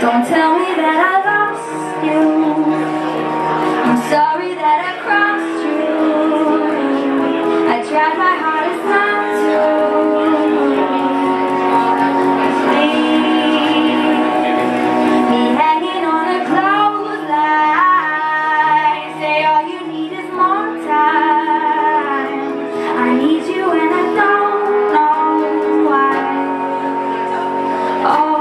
Don't tell me that I lost you. I'm sorry that I crossed you. I tried my hardest not to. Leave me hanging on a clothesline. Say all you need is more time. I need you and I don't know why. Oh.